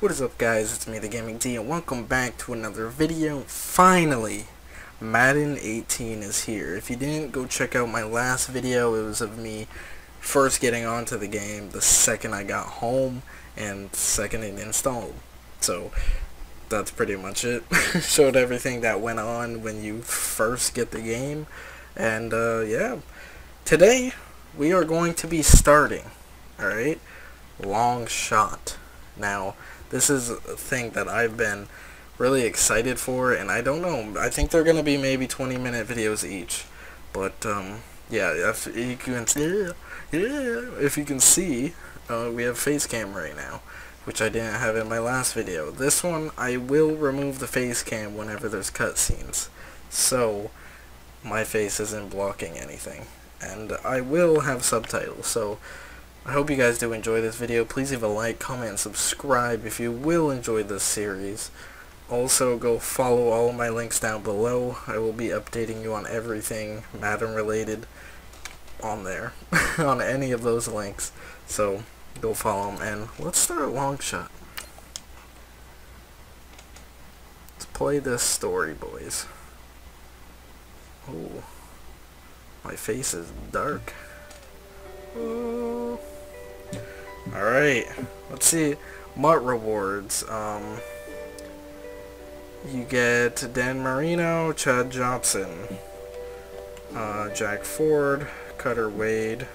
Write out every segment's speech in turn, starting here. What is up, guys? It's me, the Gaming D, and welcome back to another video. Finally, Madden 18 is here. If you didn't, go check out my last video. It was of me first getting onto the game the second I got home and second it installed. So that's pretty much it. Showed everything that went on when you first get the game. And yeah, today we are going to be starting, alright, Long Shot. Now, this is a thing that I've been really excited for, and I don't know, I think they're going to be maybe 20-minute videos each, but yeah, if you can see, we have face cam right now, which I didn't have in my last video. This one, I will remove the face cam whenever there's cutscenes, so my face isn't blocking anything, and I will have subtitles, so I hope you guys do enjoy this video. Please leave a like, comment, and subscribe if you will enjoy this series. Also, go follow all of my links down below. I will be updating you on everything Madden related on there, on any of those links. So, go follow them, and let's start Long Shot. Let's play this story, boys. Oh, my face is dark. Ooh. Alright, let's see. Mutt rewards. You get Dan Marino, Chad Johnson, Jack Ford, Cutter Wade.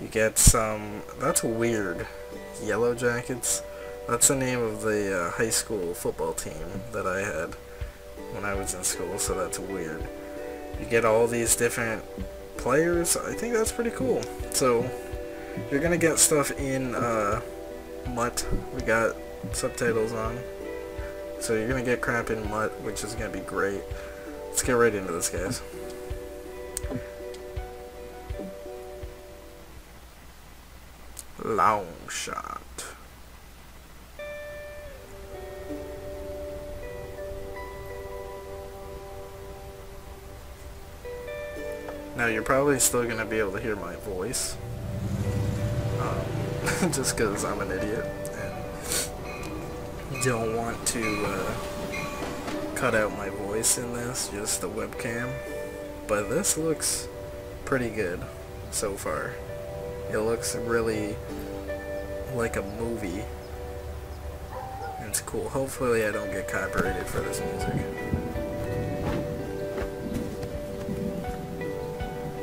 You get some... That's weird. Yellow Jackets. That's the name of the high school football team that I had when I was in school, so that's weird. You get all these different players. I think that's pretty cool. So... you're gonna get stuff in Mutt. We got subtitles on, so you're gonna get crap in Mutt, which is gonna be great. Let's get right into this, guys. Long Shot. Now, you're probably still gonna be able to hear my voice. Just because I'm an idiot and don't want to cut out my voice in this, just the webcam. But this looks pretty good so far. It looks really like a movie. It's cool. Hopefully I don't get copyrighted for this music.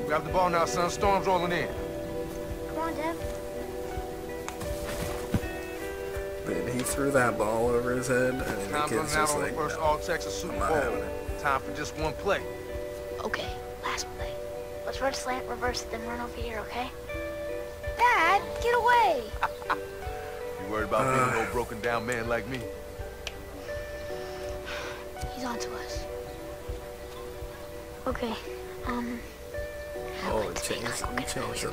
Grab the ball now, son. Storm's rolling in. Come on, Dev. He threw that ball over his head, and the kid's just like, no, I'm not having it. Time for just one play. Okay, last play. Let's run slant, reverse, then run over here, okay? Dad, get away! You worried about being an old broken-down man like me? He's on to us. Okay, oh, let's change the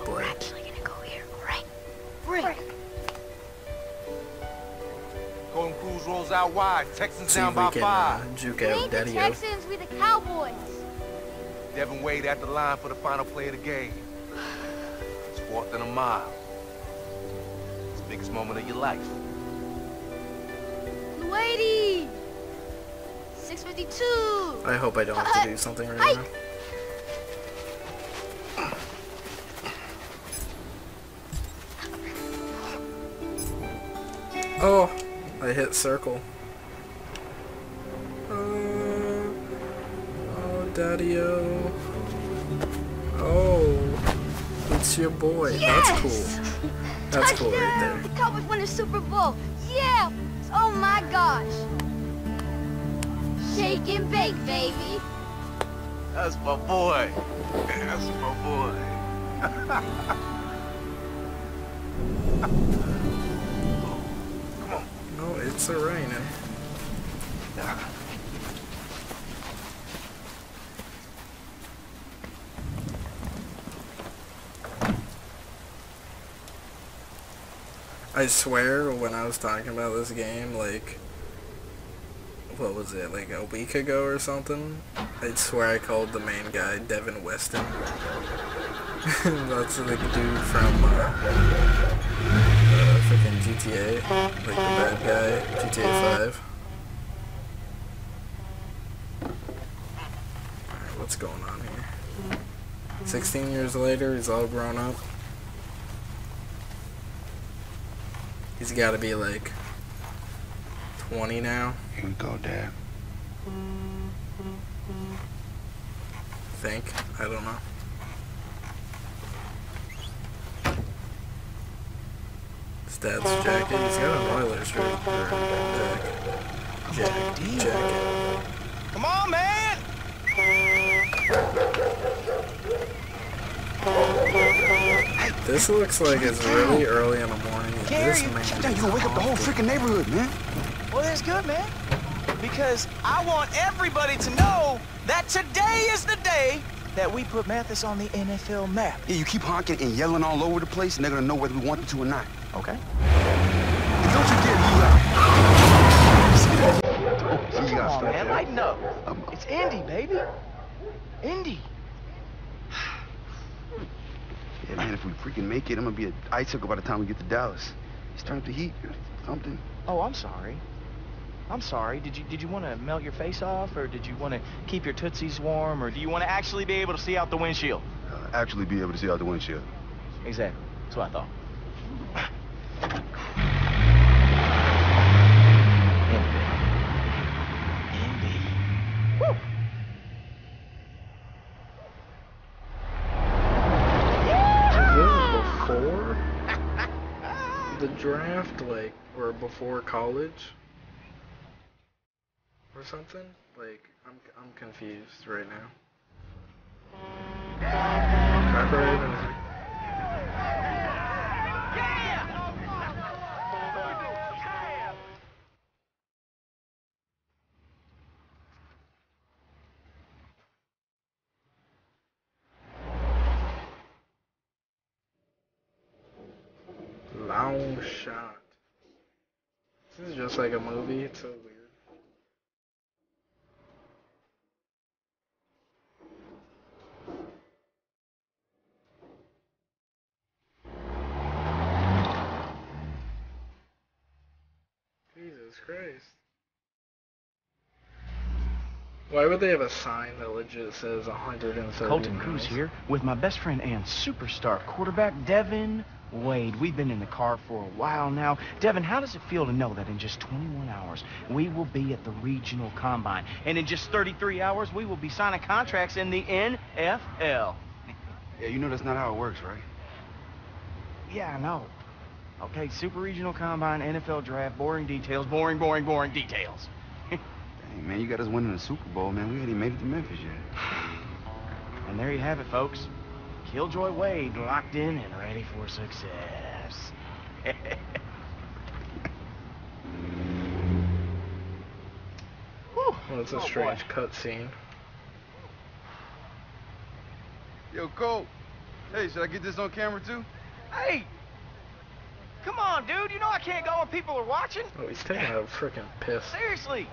play. We're actually gonna go here, alright? Right. Colton Cruz rolls out wide. Texans down by 5. Juke out Daddy-o. Texans, we the Cowboys. Devin Wade at the line for the final play of the game. It's 4th and a mile. It's the biggest moment of your life. Wadey. 6:52. I hope I don't have to do something right now. Oh. I hit circle. Oh, Daddy-o. Oh, it's your boy. Yes! That's cool. That's cool right there. The Cowboys won the Super Bowl. Yeah! Oh my gosh. Shake and bake, baby. That's my boy. That's my boy. It's raining. I swear, when I was talking about this game, like, what was it, like a week ago or something? I swear I called the main guy Devin Weston. That's the dude from freaking GTA, like the bad guy, GTA 5. Alright, what's going on here? 16 years later, he's all grown up. He's gotta be like 20 now. Here we go, Dad. Think? I don't know. His dad's jacket. He's got an Oilers shirt. Jacket. Come on, man! This looks like it's really early in the morning. This man, you wake up the whole freaking neighborhood, man. Well, that's good, man. Because I want everybody to know that today is the day that we put Mathis on the NFL map. Yeah, you keep honking and yelling all over the place, and they're gonna know whether we want them to or not. Okay. And don't you dare move out. Come on, man, lighten up. It's Indy, baby. Indy. Yeah, man, if we freaking make it, I'm gonna be an icicle by the time we get to Dallas. It's time to heat or something. Oh, I'm sorry. I'm sorry, did you want to melt your face off, or did you want to keep your tootsies warm, or do you want to actually be able to see out the windshield? Actually be able to see out the windshield. Exactly. That's what I thought. Indy. Woo! Is it before the draft, like, or before college? Or something? Like, I'm confused right now. Copyright music. Yeah! Long Shot. This is just like a movie, it's so weird. Christ. Why would they have a sign that legit says 130 Colton Cruz here with my best friend and superstar quarterback Devin Wade. We've been in the car for a while now. Devin, how does it feel to know that in just 21 hours we will be at the regional combine, and in just 33 hours we will be signing contracts in the NFL? Yeah, you know that's not how it works, right? Yeah, I know. Okay, Super Regional Combine, NFL Draft, boring details, boring details. Dang, man, you got us winning the Super Bowl, man. We ain't even made it to Memphis yet. And there you have it, folks. Killjoy Wade locked in and ready for success. Well, it's a strange cutscene. Yo, Cole. Hey, should I get this on camera, too? Hey! Come on, dude. You know I can't go when people are watching. Oh, he's taking a freaking piss. Seriously.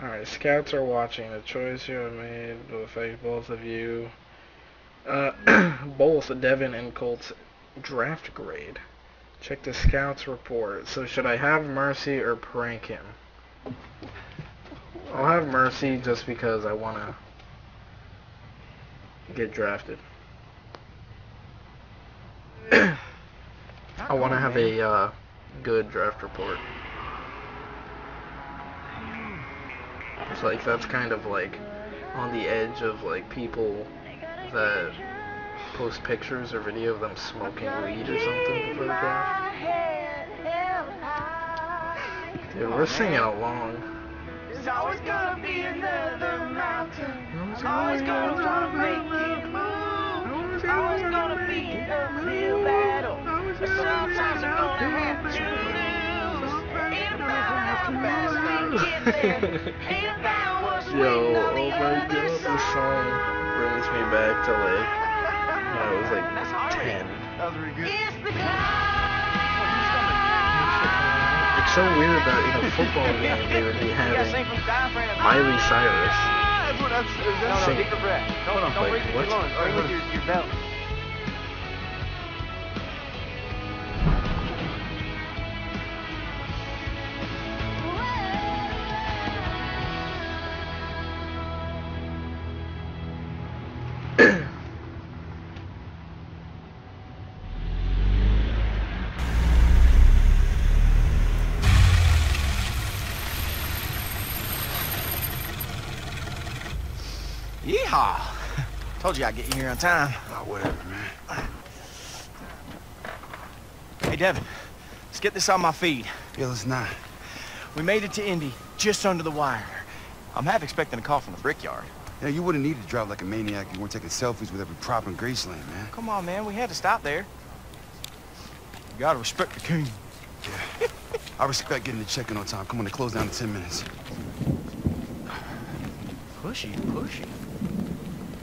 Alright, scouts are watching. The choice you have made will affect both of you. Both Devin and Colt's draft grade. Check the scouts report. So should I have Mercy or prank him? I'll have Mercy just because I want to get drafted. I want to have a good draft report. It's like that's kind of like on the edge of like people that post pictures or video of them smoking weed or something before the draft. Dude, we're singing along. There's always gonna be another mountain. There's always gonna try to make it move. There's always gonna be a real battle. Sometimes I'm gonna have to lose. Ain't about how fast we get there. Ain't about what's waiting on the other side. Yo, oh my god, this song brings me back to like when I was like 10. That was really good. It's so weird that in a football game they would be having Miley Cyrus. That's what I'm saying. No, take a breath. Don't break your lungs. Or with your belt. Yeehaw! Told you I'd get you here on time. Oh, whatever, man. Hey, Devin, let's get this on my feed. Yeah, let's not. We made it to Indy, just under the wire. I'm half expecting a call from the brickyard. Yeah, you wouldn't need to drive like a maniac if you weren't taking selfies with every prop in Graceland, man. Come on, man, we had to stop there. You gotta respect the king. Yeah. I respect getting the check in on time. Come on, they close down in 10 minutes. Pushy, pushy.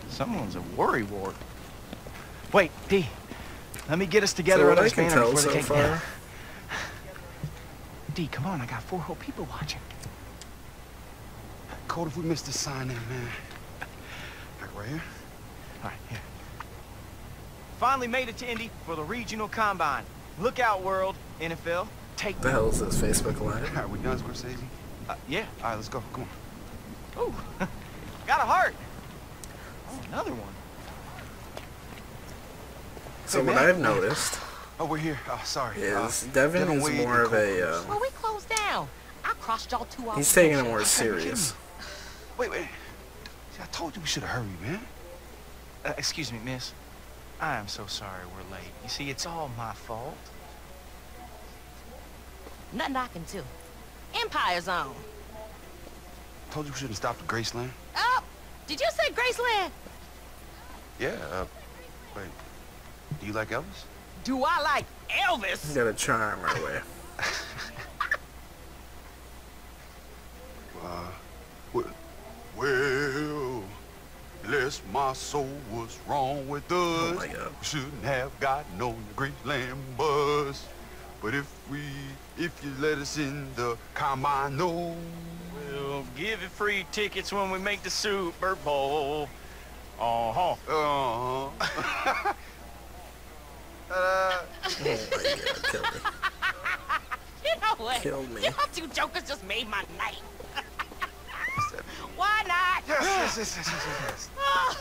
Someone's a worry wart. Wait, D, let me get us together under this banner before they take me out. D, come on, I got four whole people watching. Cold if we missed the sign in, man. Like right here? All right, here. Finally made it to Indy for the regional combine. Look out, world, NFL, take the hell is this Facebook Live? All right, we done, Scorsese? Yeah. All right, let's go, come on. Ooh, got a heart. Oh, another one. So hey, what I've noticed... Oh, we're here. Oh, sorry. Yes, Devin is more of a... Well, we closed down. I crossed y'all two off. He's taking it more serious. Wait. See, I told you we should have hurried, man. Excuse me, miss. I am so sorry we're late. You see, it's all my fault. Nothing I can do. Empire's on. Told you we shouldn't stop at Graceland. Oh! Did you say Graceland? Yeah, wait. Do you like Elvis? Do I like Elvis? You got a charm right away. Well, bless my soul, what's wrong with us? Oh my God. We shouldn't have gotten on the Graceland bus. But if you let us in the combine, no. We'll give you free tickets when we make the Super Bowl. Uh-huh. Oh my God, kill me. You know what? Kill me. Y'all two jokers just made my night. Why not? Yes. Oh,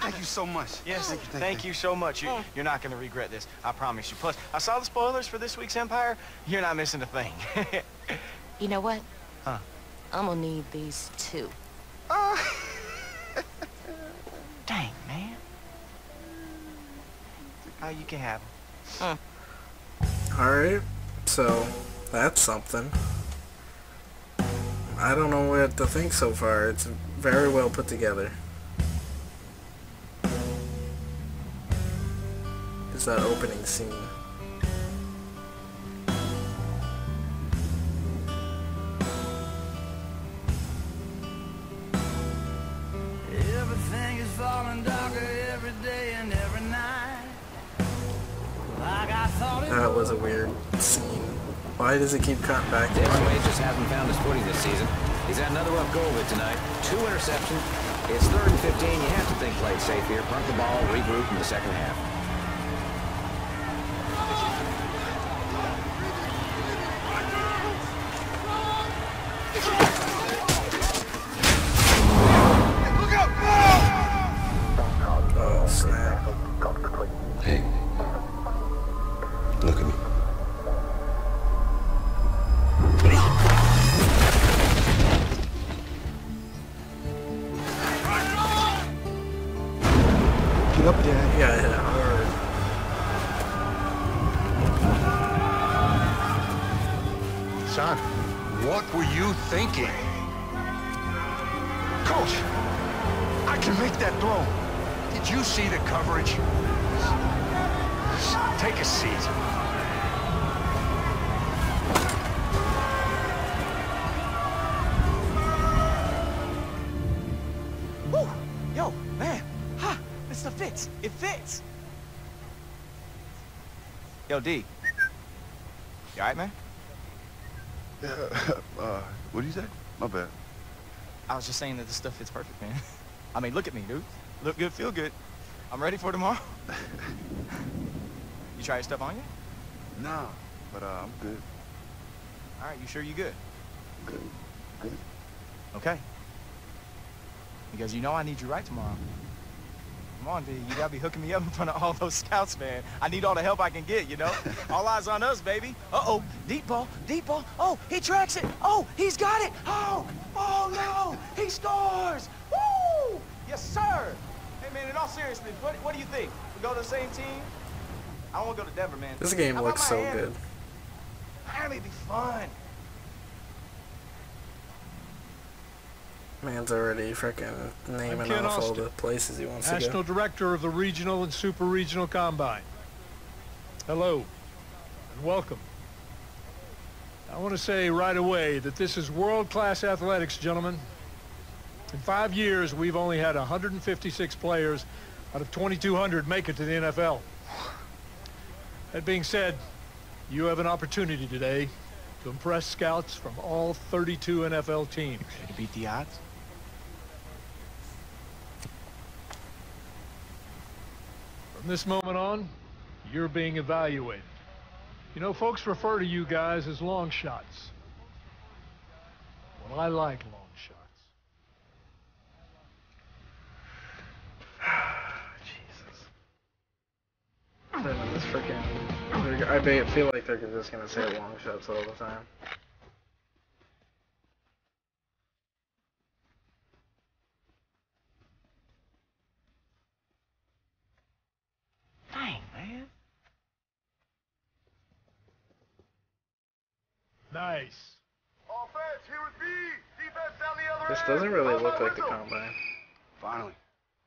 thank you so much. Yes, thank you so much. You're not going to regret this. I promise you. Plus, I saw the spoilers for this week's Empire. You're not missing a thing. You know what? Huh? I'm going to need these two. Dang, man. Oh, you can have them. Alright, so that's something. I don't know what to think so far. It's very well put together. It's that opening scene. Everything is falling darker every day and every night. That was a weird scene. Why does it keep cutting back? Devin Wade just hasn't found his footing this season. He's had another rough go of it tonight. 2 interceptions. It's 3rd and 15. You have to think play safe here. Punt the ball, regroup in the second half. Yo, D. You alright, man? Yeah, what did you say? My bad. I was just saying that this stuff fits perfect, man. I mean, look at me, dude. Look good, feel good. I'm ready for tomorrow. You try your stuff on yet? Nah, but I'm good. Alright, you sure you good? Good. Okay. Because you know I need you right tomorrow. Come on, D. You gotta be hooking me up in front of all those scouts, man. I need all the help I can get, you know? All eyes on us, baby. Uh-oh. Deep ball. Oh, he tracks it. Oh, he's got it. Oh no. He scores. Woo! Yes, sir. Hey, man, in all seriousness, what do you think? We go to the same team? I want to go to Denver, man. This game looks so good. Miami'd be fun. Man's already freaking naming off all the places he wants to go. National Director of the Regional and Super Regional Combine. Hello and welcome. I want to say right away that this is world-class athletics, gentlemen. In 5 years, we've only had 156 players out of 2,200 make it to the NFL. That being said, you have an opportunity today to impress scouts from all 32 NFL teams. You beat the odds? From this moment on, you're being evaluated. You know, folks refer to you guys as long shots. Well, I like long shots. Jesus. This freaking... I feel like they're just going to say long shots all the time. Dang, man. Nice. Offense, here with B. Defense down the other end. This doesn't really look like the combine. Finally,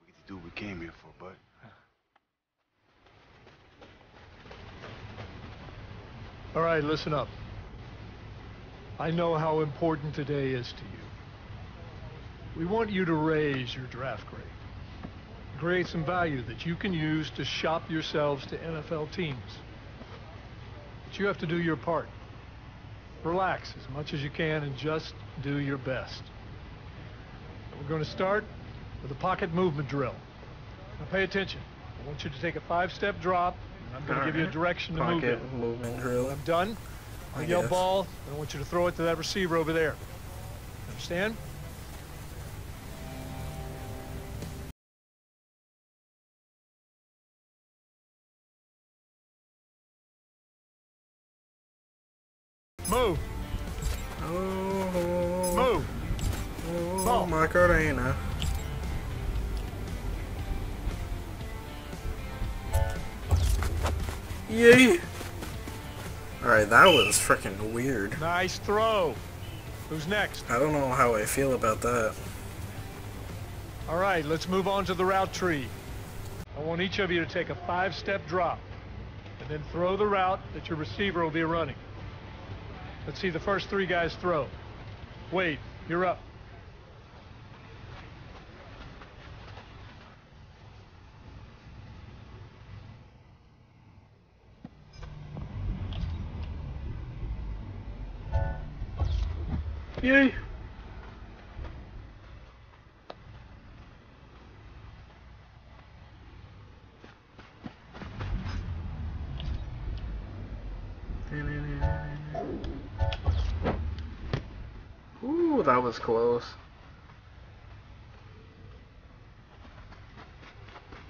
we get to do what we came here for, bud. All right, listen up. I know how important today is to you. We want you to raise your draft grade. Create some value that you can use to shop yourselves to NFL teams. But you have to do your part. Relax as much as you can and just do your best. We're going to start with a pocket movement drill. Now pay attention. I want you to take a 5-step drop. I'm going to give you a direction to move it. When I'm done, I yell ball, and I want you to throw it to that receiver over there. Understand? Move. Oh. Move. Oh, ball. Macarena. Yay! Alright, that was freaking weird. Nice throw. Who's next? I don't know how I feel about that. Alright, let's move on to the route tree. I want each of you to take a 5-step drop and then throw the route that your receiver will be running. Let's see the first 3 guys throw. Wade, you're up. Yay! Ooh, that was close.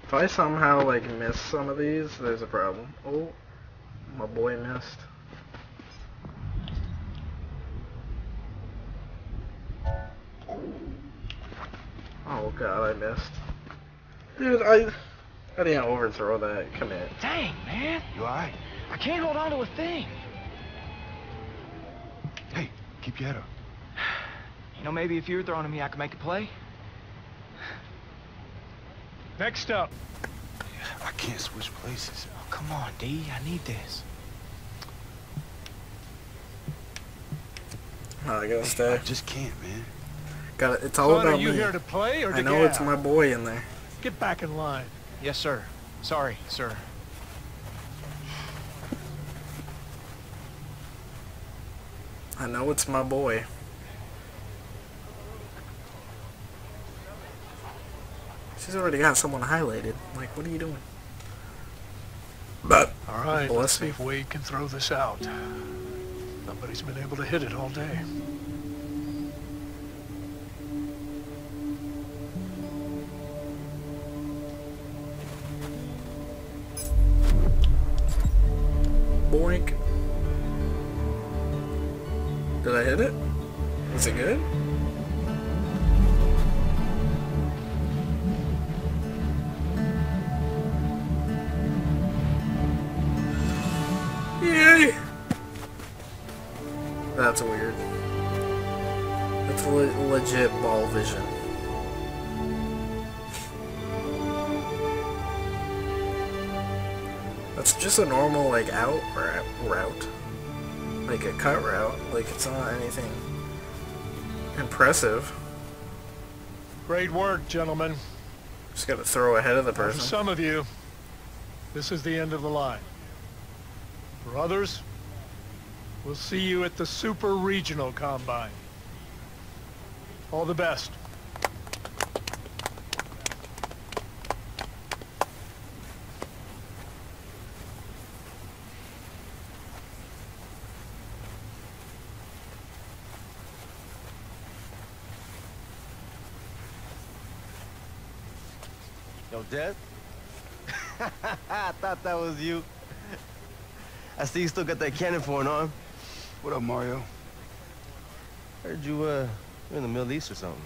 If I somehow, like, miss some of these, there's a problem. Oh, my boy missed. Oh god, I missed. Dude, I didn't overthrow that commit. Dang, man. You alright? I can't hold on to a thing. Hey, keep your head up. You know, maybe if you were throwing to me, I could make a play. Next up. I can't switch places. Oh, come on, D. I need this. Oh, I gotta stay. I just can't, man. It's all about me. Are you here to play or to get out? I know it's my boy in there. Get back in line. Yes, sir. Sorry, sir. I know it's my boy. She's already got someone highlighted. Like, what are you doing? But all right, let's see if Wade can throw this out. Nobody's been able to hit it all day. Boink. Did I hit it? Is it good? That's weird. That's legit ball vision. That's just a normal, like, out route. Like a cut route. Like, it's not anything impressive. Great work, gentlemen. Just gotta throw ahead of the person. For some of you, this is the end of the line. For others, we'll see you at the Super Regional Combine. All the best. Yo, Dev? I thought that was you. I see you still got that cannon for an arm. What up, Mario? Heard you, you're in the Middle East or something.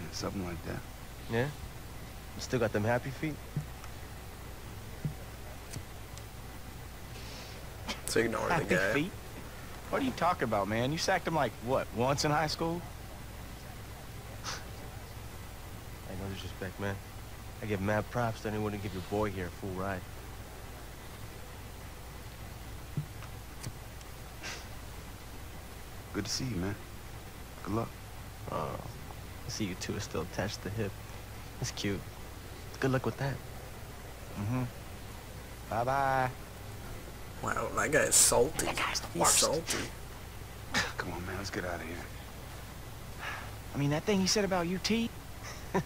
Yeah, something like that. Yeah? You still got them happy feet? So ignore the guy. Happy feet? What are you talking about, man? You sacked him like, what, once in high school? Ain't no disrespect, man. I give mad props to anyone who give your boy here a full ride. Good to see you, man. Good luck. Oh, I see you two are still attached to the hip. That's cute. Good luck with that. Mm-hmm. Bye-bye. Wow, that guy is salty. That guy's the worst. He's salty. Come on, man. Let's get out of here. I mean, that thing he said about UT? Man,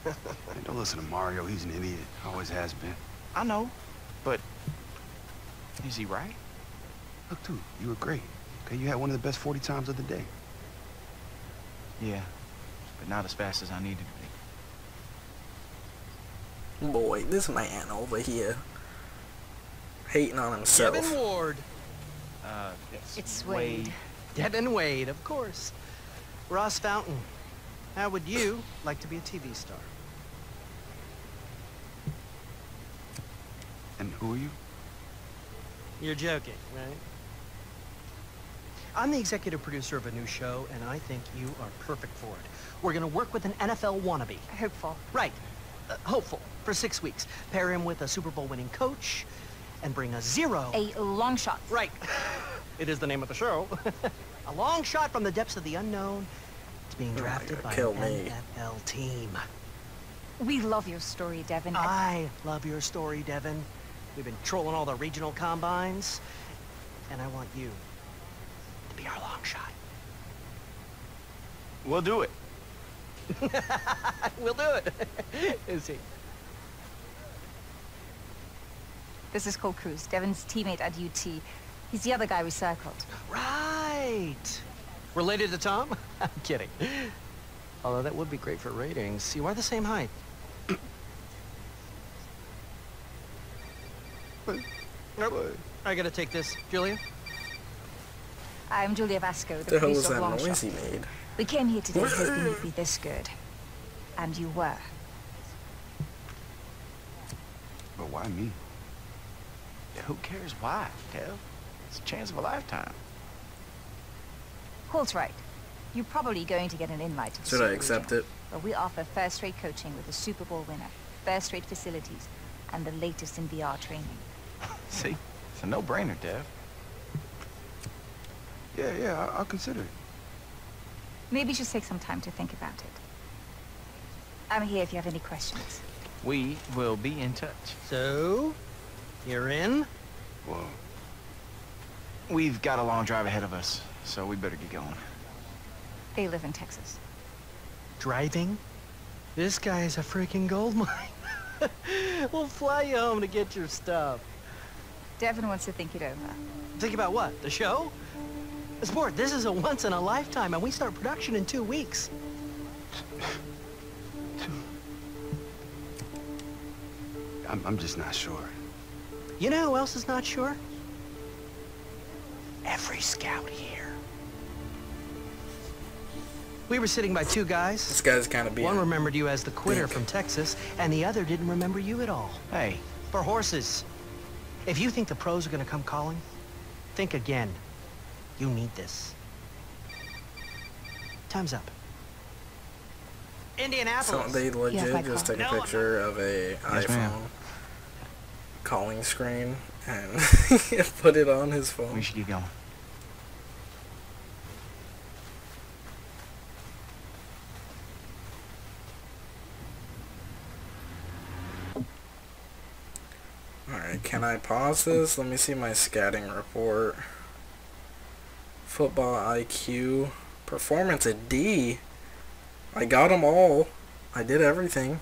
don't listen to Mario. He's an idiot. Always has been. I know, but is he right? Look, dude, you were great. Okay, you had one of the best 40 times of the day. Yeah, but not as fast as I needed to be. Boy, this man over here hating on himself. Devin Ward. Yes. It's Wade. Devin Wade, of course. Ross Fountain, how would you like to be a TV star? And who are you? You're joking, right? I'm the executive producer of a new show, and I think you are perfect for it. We're gonna work with an NFL wannabe. Hopeful. Right. Hopeful. For 6 weeks. Pair him with a Super Bowl winning coach, and bring a zero. A long shot. Right. It is the name of the show. A long shot from the depths of the unknown. It's being drafted by an NFL team. We love your story, Devin. I love your story, Devin. We've been trolling all the regional combines, and I want you be our long shot. We'll do it. We'll do it. Is he? This is Colton Cruz, Devin's teammate at UT. He's the other guy we circled. Right. Related to Tom? I'm kidding. Although that would be great for ratings. You are the same height. Nope. I gotta take this, Julia. I'm Julia Vasco, the producer of Long Shot. We came here today hoping you'd be this good. And you were. But why me? Yeah, who cares why, Tel? It's a chance of a lifetime. Holt's right. You're probably going to get an invite to the Should I accept it? Well, we offer first-rate coaching with a Super Bowl winner, first-rate facilities, and the latest in VR training. See? It's a no-brainer, Dev. Yeah, I'll consider it. Maybe you should take some time to think about it. I'm here if you have any questions. We will be in touch. So, you're in? Well, we've got a long drive ahead of us, so we better get going. They live in Texas. Driving? This guy is a freaking gold mine. We'll fly you home to get your stuff. Devin wants to think it over. Think about what? The show? Sport, this is a once-in-a-lifetime, and we start production in 2 weeks. I'm just not sure. You know who else is not sure? Every scout here. We were sitting by two guys. This guy's kind of being... One remembered you as the quitter from Texas, and the other didn't remember you at all. Hey. For horses. If you think the pros are going to come calling, think again. You need this. Time's up. Indianapolis. So they legit just took a picture of a iPhone calling screen and put it on his phone. We should keep going. Alright, can I pause this? Let me see my scouting report. Football IQ. Performance a D. I got them all. I did everything.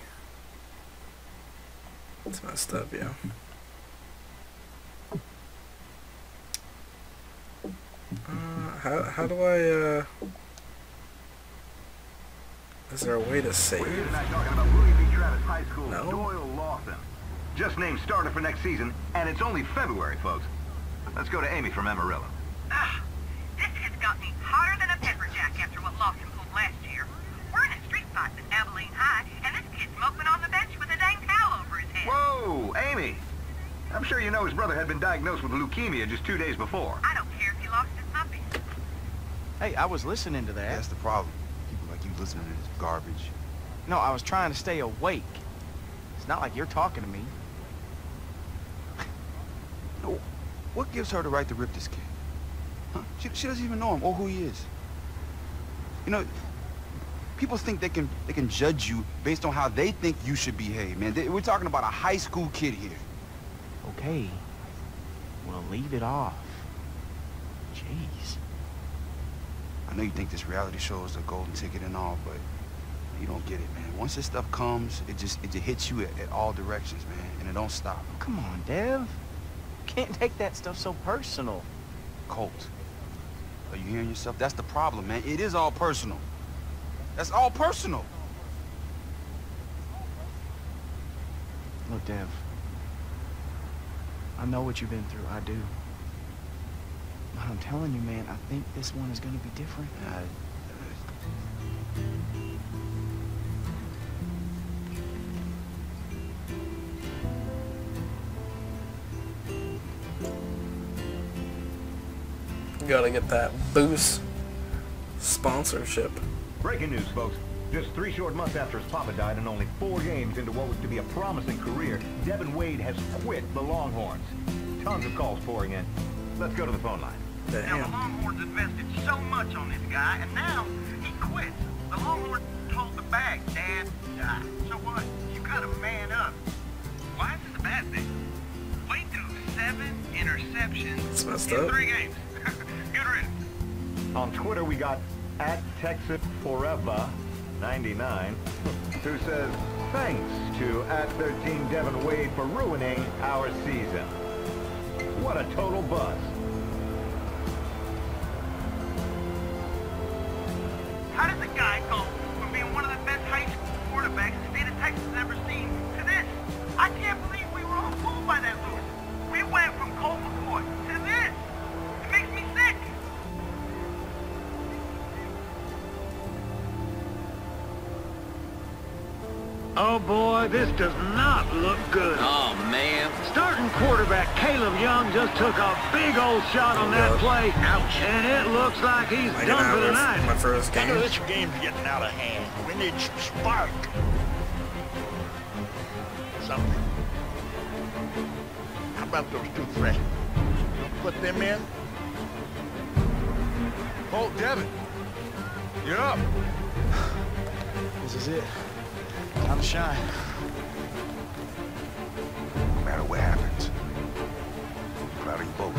It's messed up, yeah. How do I, Is there a way to save? We're here tonight talking about William B. Travis High School, Doyle Lawson. Just named starter for next season, and it's only February, folks. Let's go to Amy from Amarillo. Ah, this has got me hotter than a pepper jack after what Lawson pulled last year. We're in a street fight at Abilene High, and this kid's moping on the bench with a dang towel over his head. Whoa, Amy! I'm sure you know his brother had been diagnosed with leukemia just 2 days before. I don't care if he lost his puppy. Hey, I was listening to that. Yeah, that's the problem. People like you listening to this garbage. No, I was trying to stay awake. It's not like you're talking to me. No, what gives her the right to rip this kid? Huh? She doesn't even know him or who he is. You know, people think they can judge you based on how they think you should behave, man. We're talking about a high school kid here. Okay. Well, leave it off. Jeez. I know you think this reality show is a golden ticket and all, but you don't get it, man. Once this stuff comes, it just hits you at all directions, man, and it don't stop. Come on, Dev. You can't take that stuff so personal. Colt, are you hearing yourself? That's the problem, man. It is all personal. That's all personal. Look, Dev. I know what you've been through. I do. But I'm telling you, man, I think this one is going to be different. Gotta get that boost sponsorship. Breaking news, folks. Just 3 short months after his papa died and only 4 games into what was to be a promising career, Devin Wade has quit the Longhorns. Tons of calls pouring in. Let's go to the phone line. Now, the Longhorns invested so much on this guy, and now he quits. The Longhorns told the bag, Dad, die. So what? You gotta man up. Why is this a bad thing? Wade threw 7 interceptions in 3 games. On Twitter, we got @TexasForever99, who says, thanks to @13 Devin Wade for ruining our season. What a total bust. How does a guy go from being one of the best high school quarterbacks the state of Texas has ever seen to this? I can't believe we were all fooled by that, Lewis. We went from Colt McCoy to this. It makes me sick. Oh boy, this does not look good. Oh man. Starting quarterback Caleb Young just took a big old shot on that play. Ouch. And it looks like he's done for the night. My first game. I know this game's getting out of hand. We need some spark. Something. How about those 2 freshmen? Put them in. Oh, Devin. You're up. This is it. Time to shine. No matter what happens, I'm proud of you both.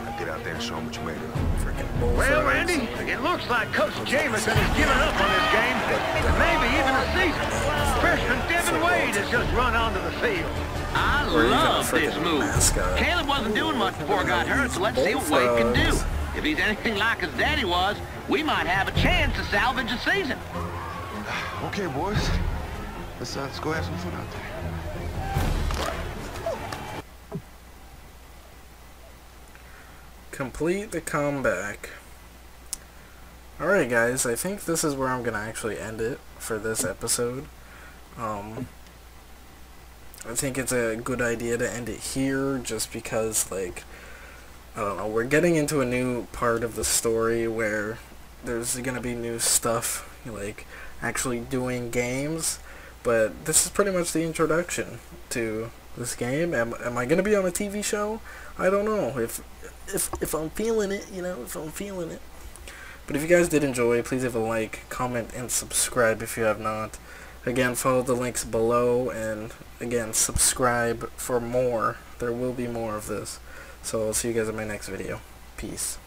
Now get out there and show them what you made of. Freaking bullshit. Well, Randy, it looks like Coach Jamison has given up on this game, maybe even a season. Freshman Devin Wade has just run onto the field. I love this move. Caleb wasn't doing much before I got hurt, so let's see what Wade can do. If he's anything like his daddy was, we might have a chance to salvage a season. Okay, boys. Let's go have some fun out there. Complete the comeback. Alright, guys. I think this is where I'm going to actually end it for this episode. I think it's a good idea to end it here just because, like, I don't know, we're getting into a new part of the story where there's going to be new stuff, like actually doing games, but this is pretty much the introduction to this game. Am I going to be on a TV show? I don't know, if I'm feeling it, you know, if I'm feeling it. But if you guys did enjoy, please leave a like, comment, and subscribe if you have not. Again, follow the links below, and again, subscribe for more. There will be more of this. So I'll see you guys in my next video. Peace.